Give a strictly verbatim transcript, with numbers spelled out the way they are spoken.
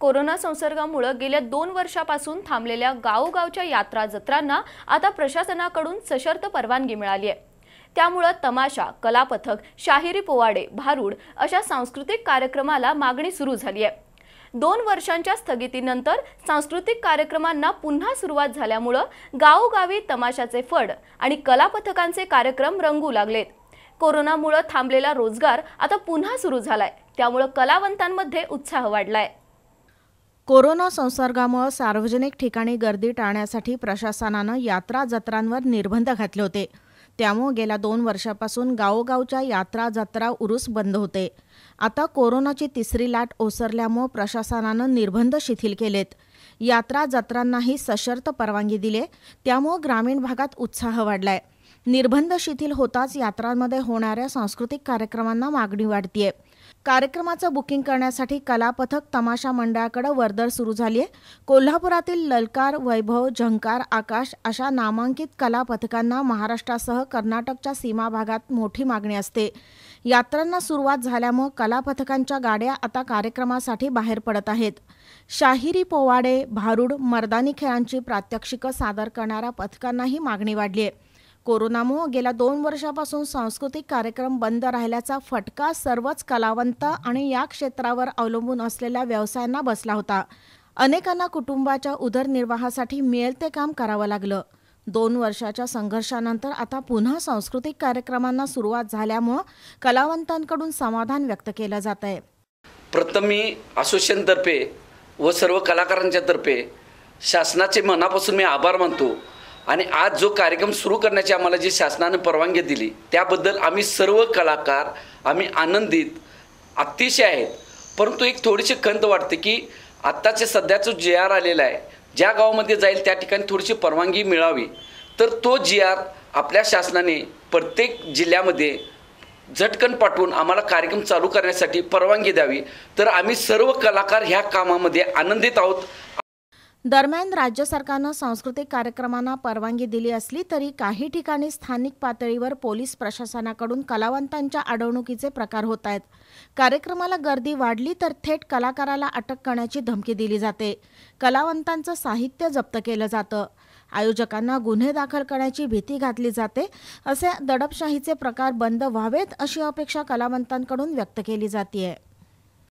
Corona संसर्गामुळे गेल्या दोन वर्षापासून थांबलेल्या गावोगावच्या यात्रा जत्रांना आता प्रशासनाकडून सशर्त परवानगी मिळाली आहे। त्यामुळे तमाशा, कलापथक, शाहिरी पोवाडे, भारूड अशा सांस्कृतिक कार्यक्रमाला मागणी सुरू झाली आहे। दोन वर्षांच्या स्थगितीनंतर सांस्कृतिक कार्यक्रमांना पुन्हा सुरुवात झाल्यामुळे गावोगावी तमाशाचे फड आणि कलापथकांचे कार्यक्रम रंगू लागलेत। कोरोनामुळे थांबलेला रोजगार आता पुन्हा सुरू झालाय, त्यामुळे कलावंतांमध्ये उत्साह वाढलाय। कोरोना संसर्गामुळे सार्वजनिक ठिकाणी गर्दी टाळण्यासाठी प्रशासनाने यात्रा जत्रांवर निर्बंध घातले होते। त्यामुळे गेल्या दोन वर्षापासून गावोगावच्या यात्रा जत्रा उरूस बंद होते। आता कोरोनाची तिसरी लाट ओसरल्यामुळे प्रशासनाने निर्बंध शिथिल केलेत। यात्रा जत्रांनाही सशर्त परवानगी दिली, त्यामुळे ग्रामीण भागात उत्साह वाढलाय। निर्बंध शिथिल होताच यात्रांमध्ये होणाऱ्या सांस्कृतिक कार्यक्रमांना मागणी वाढतीये। कार्यक्रमाचं बुकिंग करण्यासाठी कलापथक, तमाशा मंडळाकडे वर्दळ सुरू झाली आहे। कोल्हापुरातील ललकार, वैभव, झंकार, आकाश अशा नामांकित कलापथकांना महाराष्ट्रासह कर्नाटकच्या सीमा भागात मोठी मागणी असते। यात्रांना सुरुवात झाल्यामुळे कलापथकांच्या गाड्या आता कार्यक्रमासाठी बाहेर पडत आहेत। शाहिरी पोवाडे, भारूड, मर्दानी खेळांची प्रात्यक्षिकं सादर करणाऱ्या पथकांनाही मागणी वाढली आहे। कोरोनामुळे गेल्या दोन वर्षापासून सांस्कृतिक कार्यक्रम बंद राहिल्याचा फटका सर्वच कलावंत आणि या क्षेत्रावर अवलंबून असलेल्या व्यवसायांना बसला होता। अनेकांना कुटुंबाच्या उदरनिर्वाहासाठी मिळेल ते काम करावं लागलं। दोन वर्षाच्या संघर्षानंतर आता पुन्हा सांस्कृतिक कार्यक्रमांना सुरुवात झाल्यामुळे कलावंतांकडून समाधान व्यक्त केलं जात आहे। प्रथमी असोसिएशनतर्फे व सर्व कलाकारांच्या तर्फे शासनाचे मनापासून मी आभार मानतो आणि आज जो कार्यक्रम सुरू करण्याची आम्हाला जी शासनाने परवानगी दिली त्याबद्दल आम्ही सर्व कलाकार आम्ही आनंदित अतिशय आहेत। परंतु एक थोडीशी खंत वाटते की आत्ताचे सध्याचं जे आर आलेला आहे, ज्या गावामध्ये जाईल त्या ठिकाणी थोडीशी परवानगी मिळावी, तर तो जी आर आपल्या शासनाने प्रत्येक जिल्ह्यामध्ये झटकन पाठवून आम्हाला कार्यक्रम चालू करण्यासाठी परवानगी द्यावी, तर आम्ही सर्व कलाकार ह्या कामामध्ये आनंदित आहोत। दरम्यान राज्य सरकारने सांस्कृतिक कार्यक्रमांना परवानगी दिली असली तरी काही ठिकाणी स्थानिक पातळीवर पोलीस प्रशासनाकडून कलावंतांच्या अडवणुकीचे प्रकार होत आहेत। कार्यक्रमाला गर्दी वाढली तर थेट कलाकाराला अटक करण्याची धमकी दिली जाते। कलावंतांचं साहित्य जप्त केलं जातं। आयोजकांना गुन्हे दाखल करण्याची भीती घातली जाते। असे दडपशाहीचे प्रकार बंद व्हावेत अशी अपेक्षा कलावंतांकडून व्यक्त केली जाते आहे।